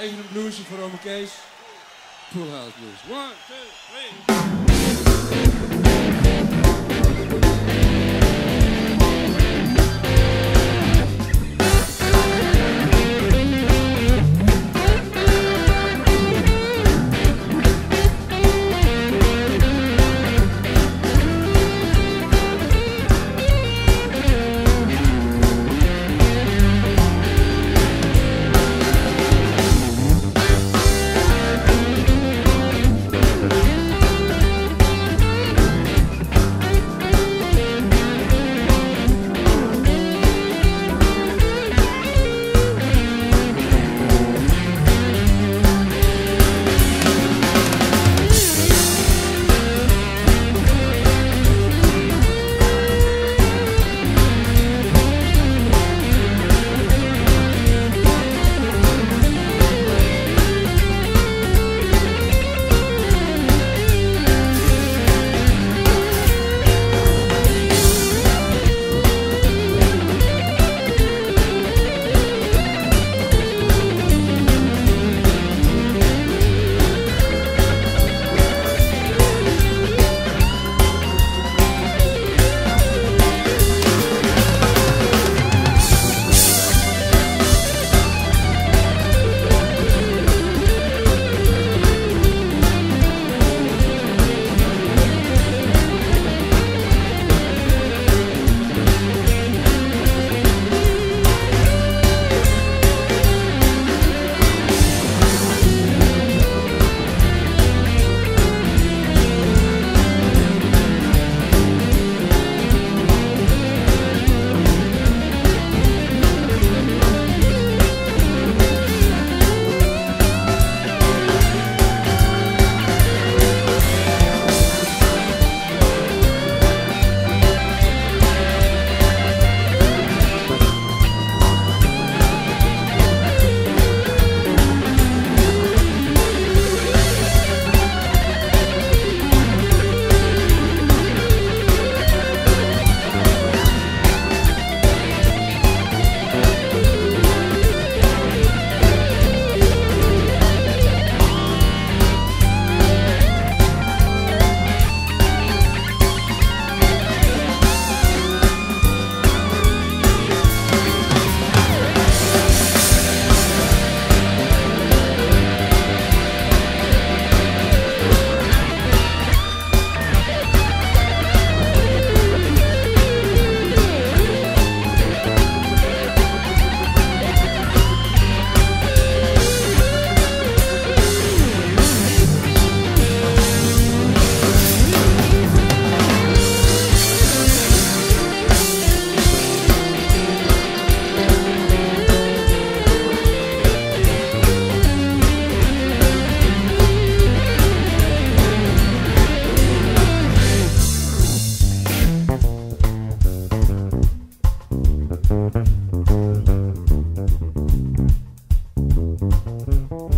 Even een bluesje voor Ome Kees. Poolhouse Blues. 1, 2, 3.